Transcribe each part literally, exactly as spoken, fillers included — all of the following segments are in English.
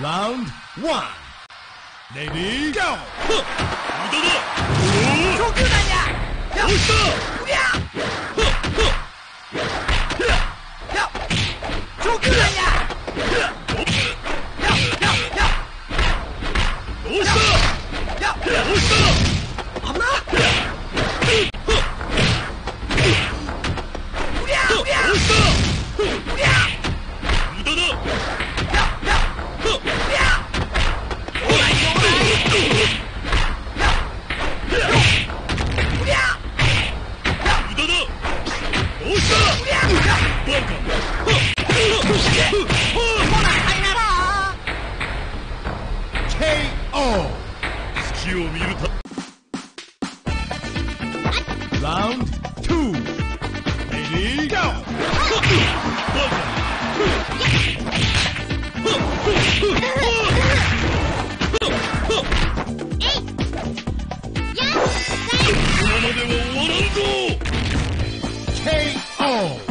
Round one. Lady, go! K O. Round two. Ready, go. K O. Ready, go! Round two. Ready, go! K O.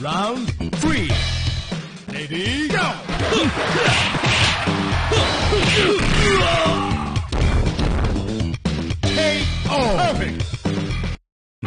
Round three. Ready, go! K O. Perfect. Yeah!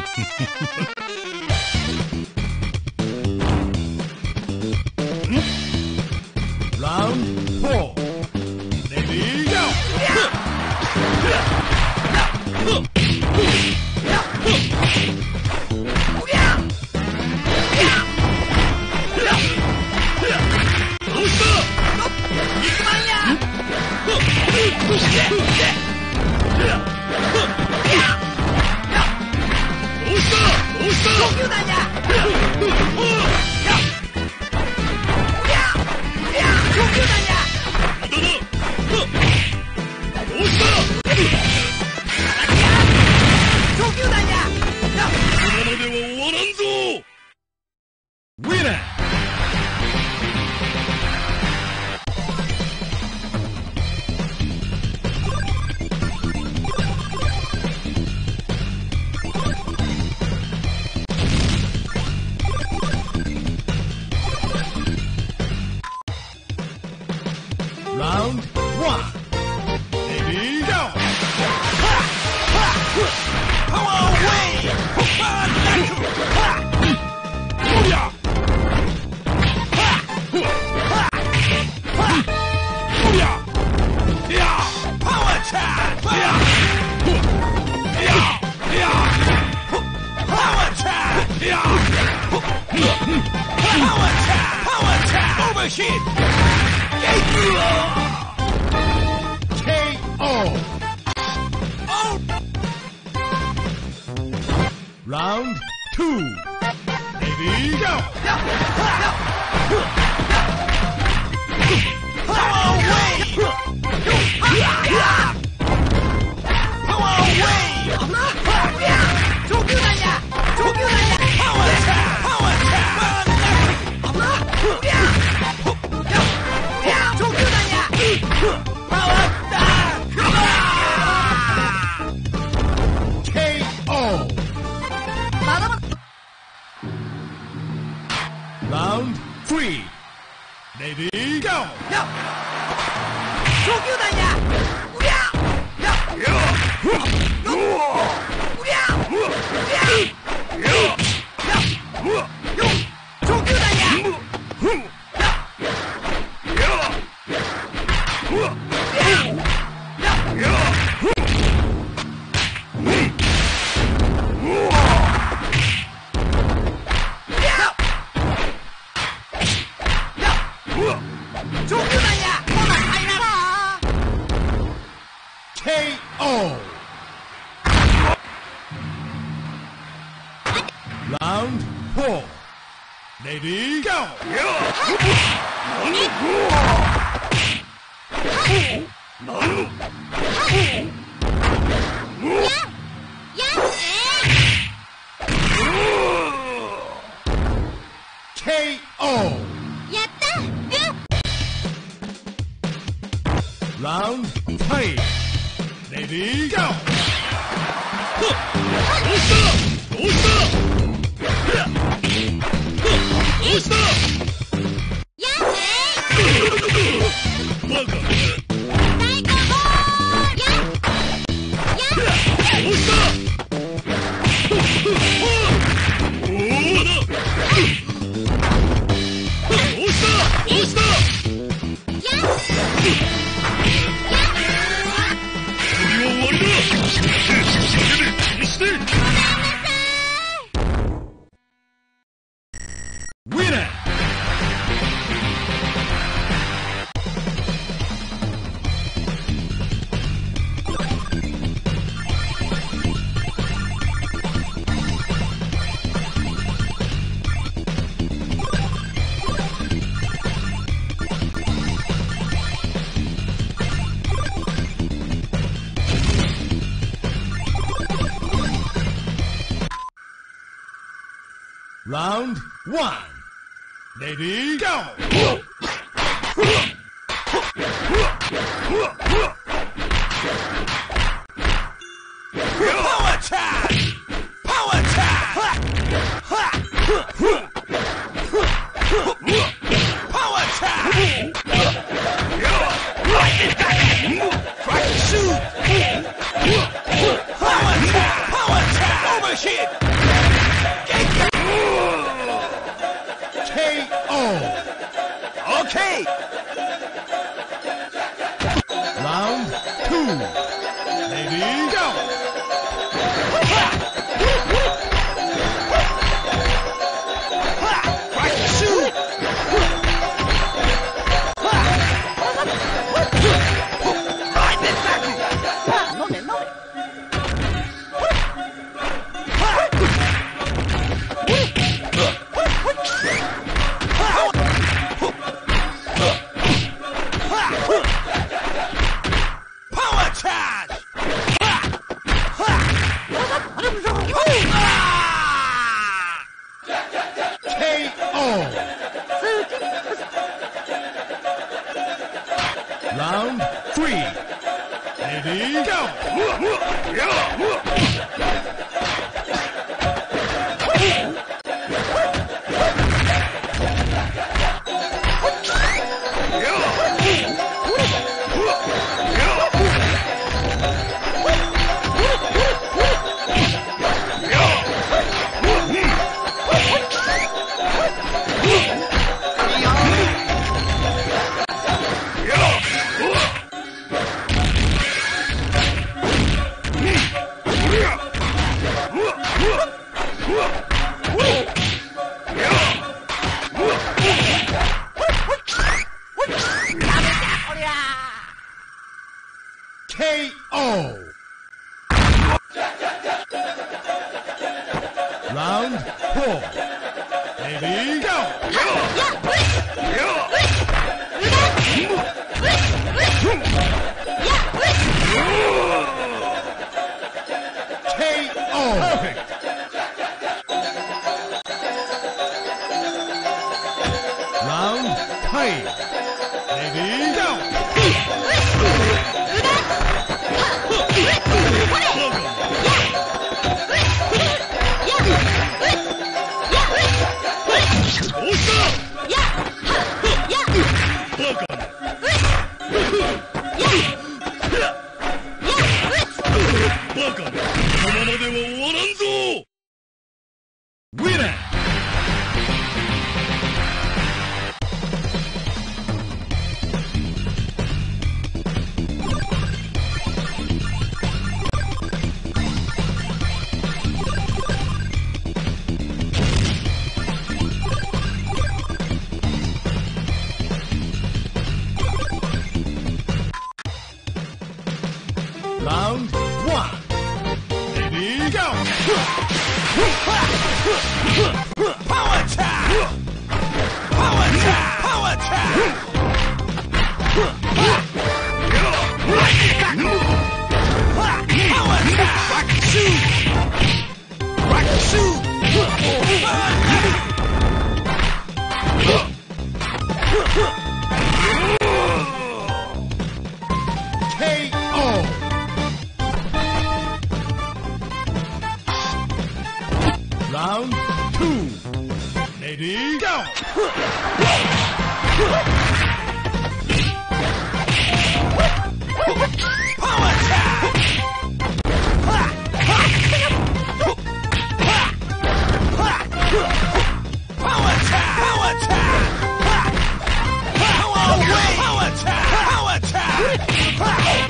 minute. Round one. Ready? Go! Ha! Round two. Ready? Go! Round three. Ready? Go! No! K O. Round four. Ready? Go! K O. Round five. Ready? Go! Winner! Round one. Ready? Go! Power time! Power time! Power time! Right suit! Power time! Power time! Over shit! Okay! Round two. Ready? Go! K O Round four. Ready? Go! K O Perfect. Round five. Ready? Go! Round one. Ready? Go! Power attack! Power attack! Power attack! Power attack! Rakushu! Rakushu! K O Round two. Ready? Go! Power attack! Power attack! Power attack! Power away! Power attack! Power attack! Power attack!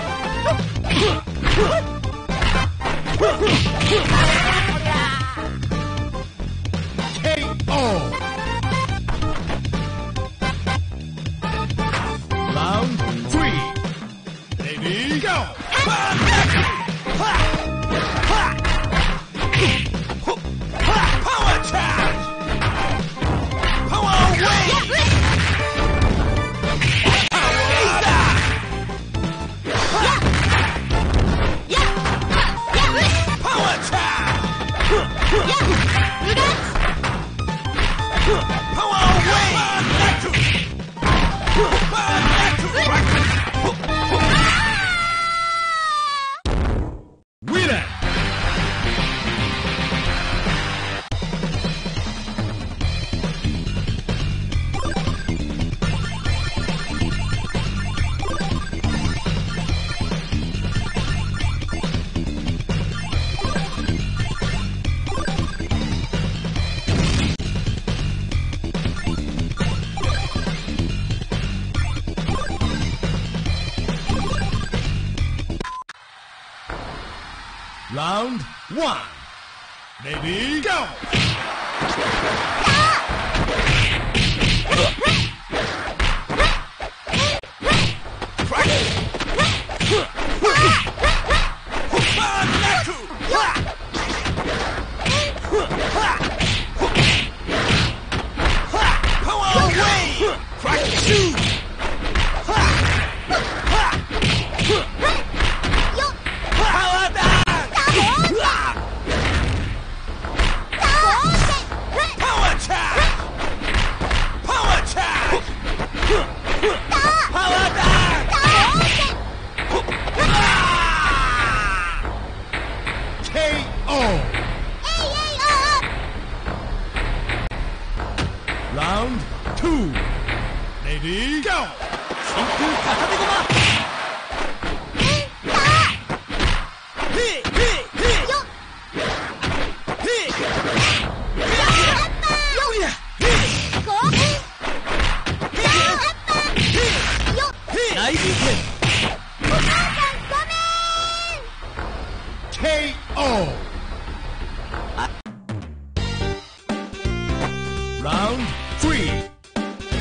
Round one. Ready? Go! Power attack! Power attack! Round two. Ready, go! K O. Round three.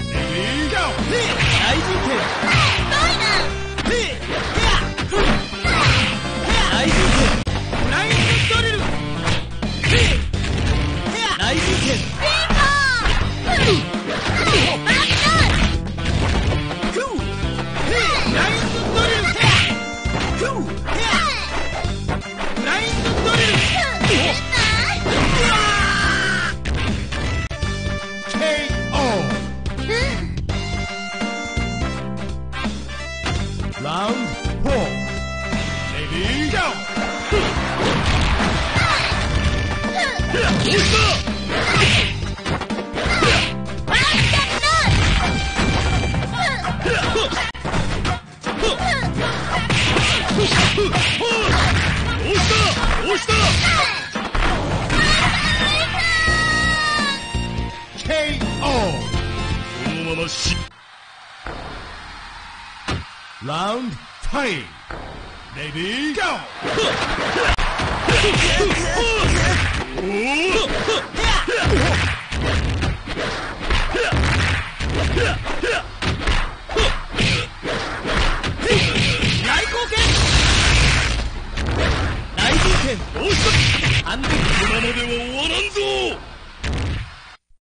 Ready, go! Round four. Ready, go! K O. Round five. Ready, go!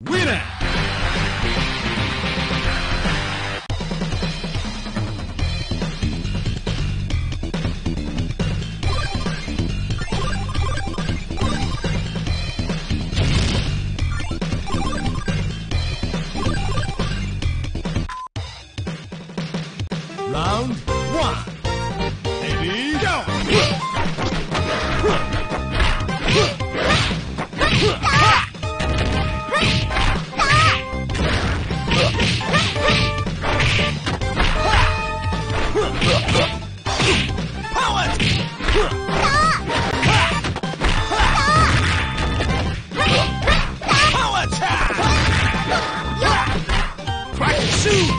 Winner! Round one. Ready, go! Power attack! Crack shoot!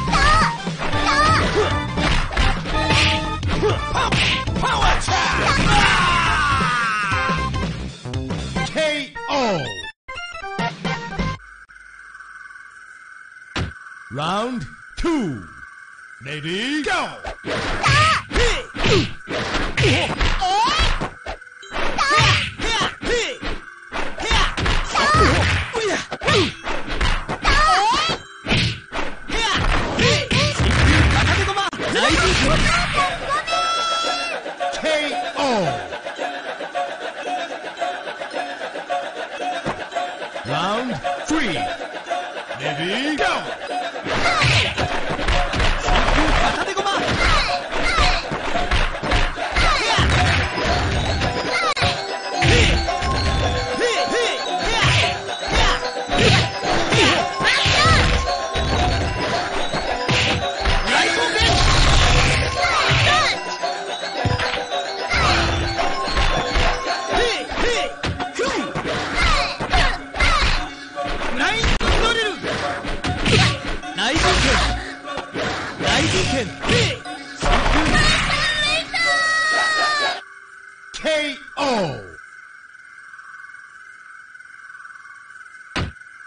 Round two. Ready, go! K O. Round three. Ready, go! K O.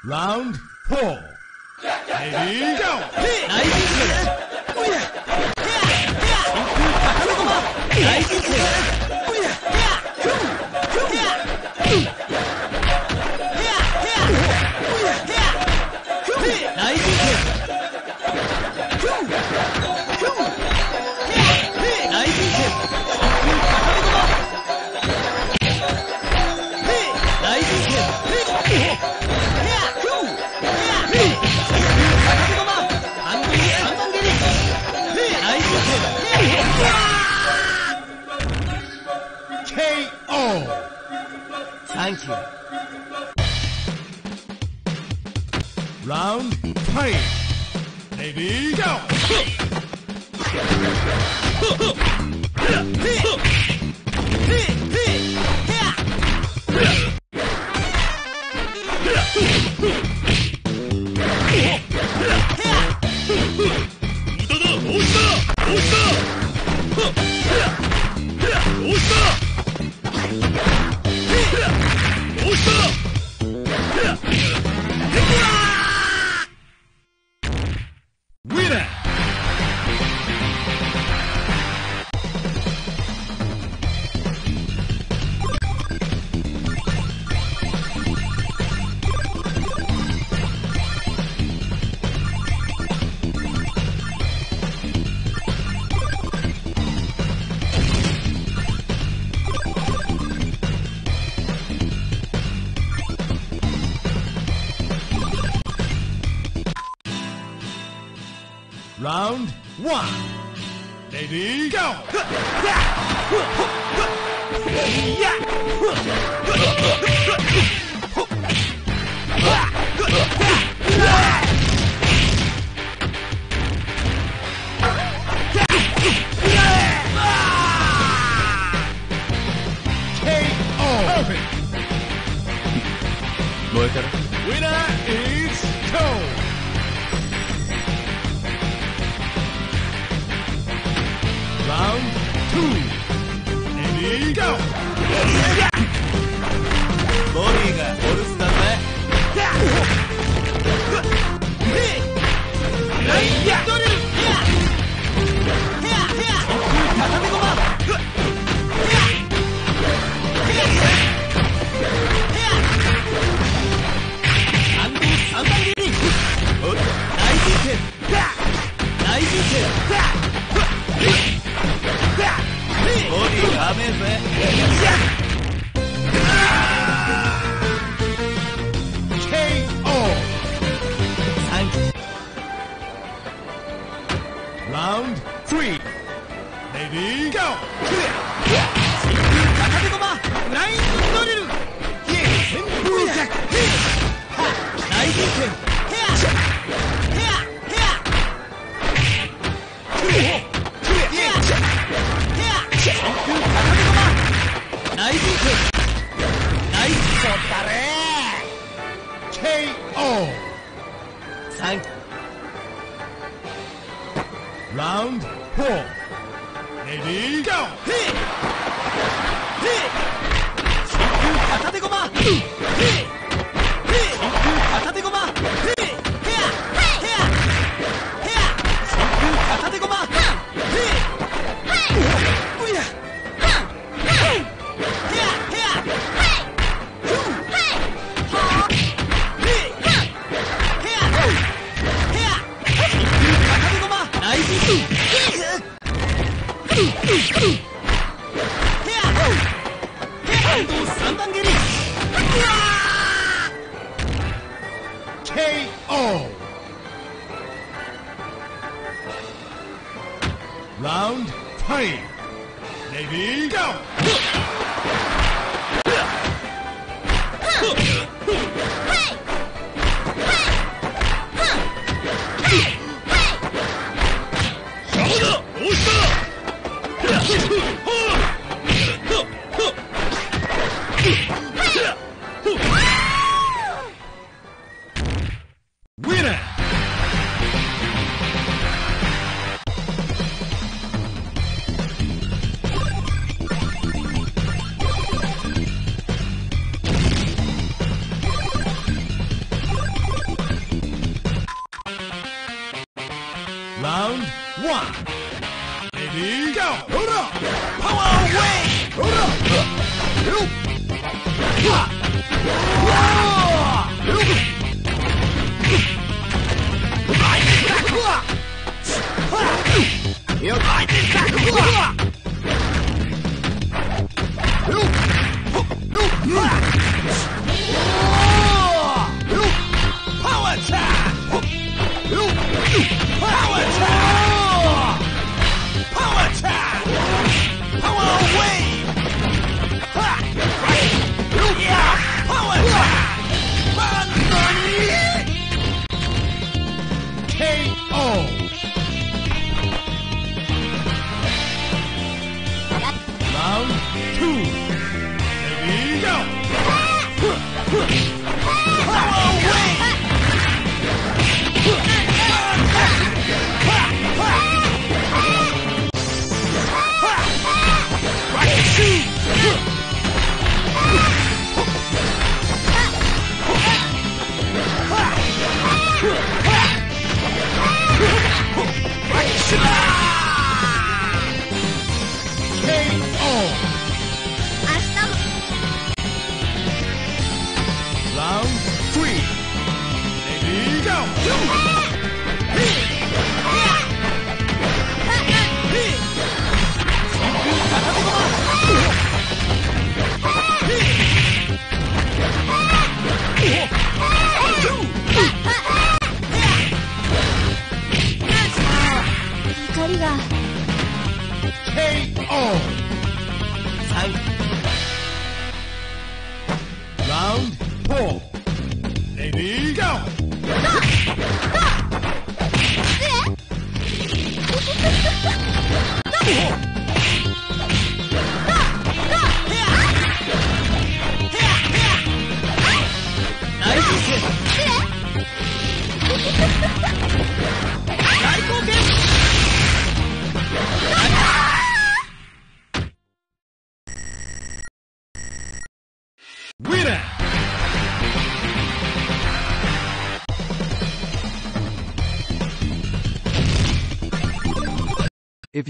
Round four. Ready, go! Round three. Ready, go! Round one. Ready, go! Round three. Ready, go! K O. Thank you. Round four. Ready, go! Hit! Hit! Katatego-ma! Hit! Hit! Katatego-ma! Hit! Here! Here! Here! Katatego-ma! Hit! Hit! Here! K O. Round three. Ready, go! Round one. Ready, go! Power away! Power time! Power time! Power time! Power wave! Ha! Right! Yeah! Power time! If